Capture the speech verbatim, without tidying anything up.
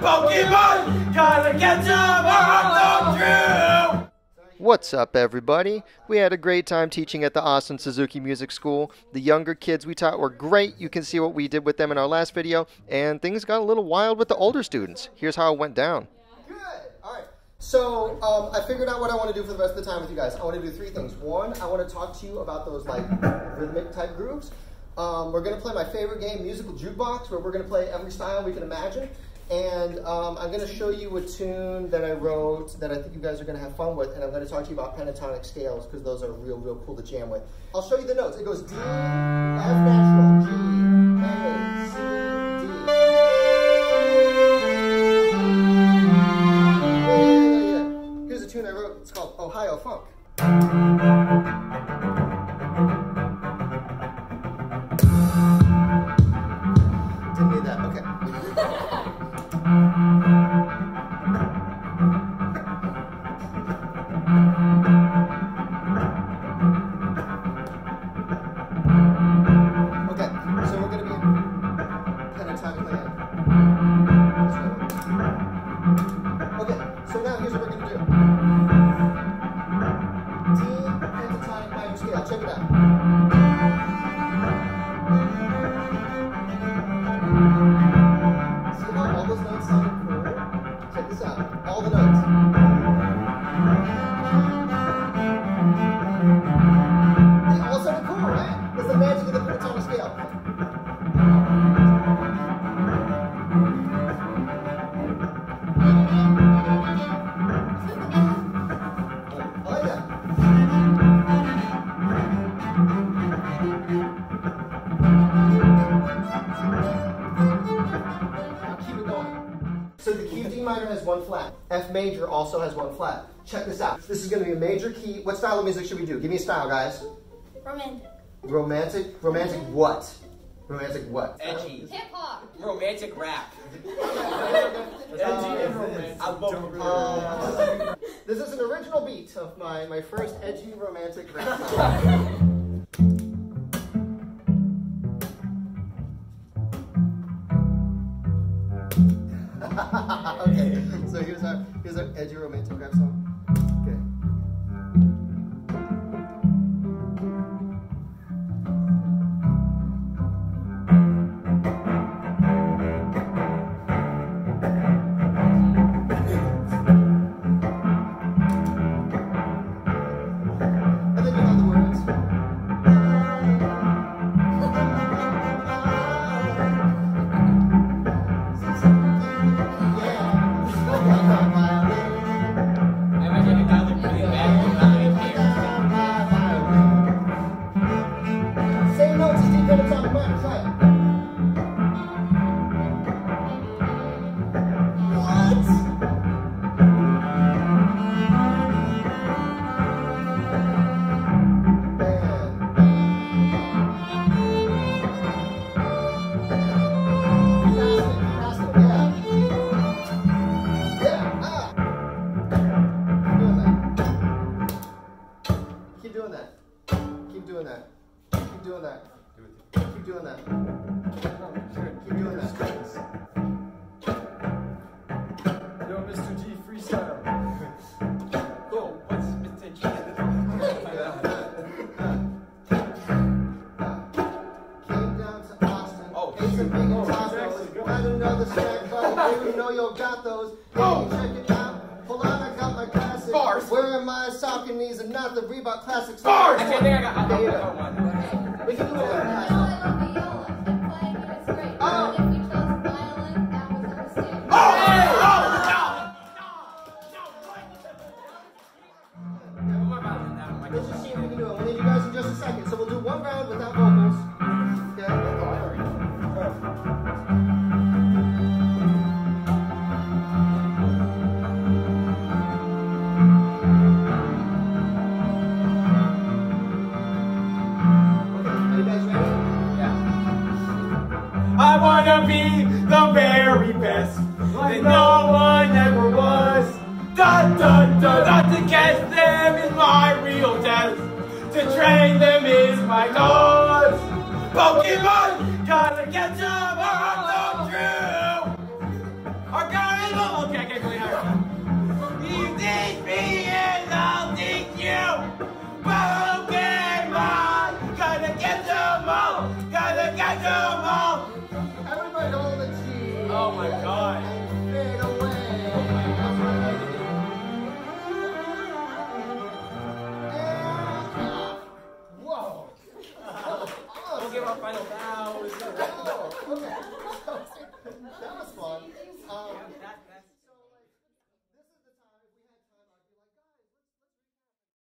Pokemon, gotta catch 'em or I'll come through! What's up, everybody? We had a great time teaching at the Austin Suzuki Music School. The younger kids we taught were great. You can see what we did with them in our last video, and things got a little wild with the older students. Here's how it went down. Good. All right. So um, I figured out what I want to do for the rest of the time with you guys. I want to do three things. One, I want to talk to you about those like rhythmic type grooves. Um, we're going to play my favorite game, Musical Jukebox, where we're going to play every style we can imagine. And um, I'm going to show you a tune that I wrote that I think you guys are going to have fun with. And I'm going to talk to you about pentatonic scales because those are real, real cool to jam with. I'll show you the notes. It goes D, F natural, G, A, C. It's called Ohio Funk. Didn't need that, okay. Okay, so we're gonna be pentatonic again. Okay, so now here's what we're gonna do. Check it out. See how all those notes sound cool? Check this out. All the notes. They all sound cool, right? That's the magic of the pentatonic scale. Oh, yeah. So the key of D minor has one flat. F major also has one flat. Check this out. This is going to be a major key. What style of music should we do? Give me a style, guys. Romantic. Romantic? Romantic what? Romantic what? Edgy. Hip-hop. Romantic rap. Edgy and romantic. I don't know. This is an original beat of my, my first edgy romantic rap. Okay, so here's our here's our edgy romantic rap song. Okay. And then you know the words. Keep doing that. Keep doing that. Yo, Mister G, freestyle. Yo, what's Mister G? Came down to Austin. Oh, it's a big old taco. Had another snack, buddy. You know you got those. Oh, check it out. Hold on, I got my classic. Bars. Wearing my stocking knees and not the Reebok classics. Bars. I think I got one. We can do it. I wanna be the very best that no one ever was. Dun dun dun dun. To catch them is my real test. To train them is my cause. Pokemon, gotta catch them.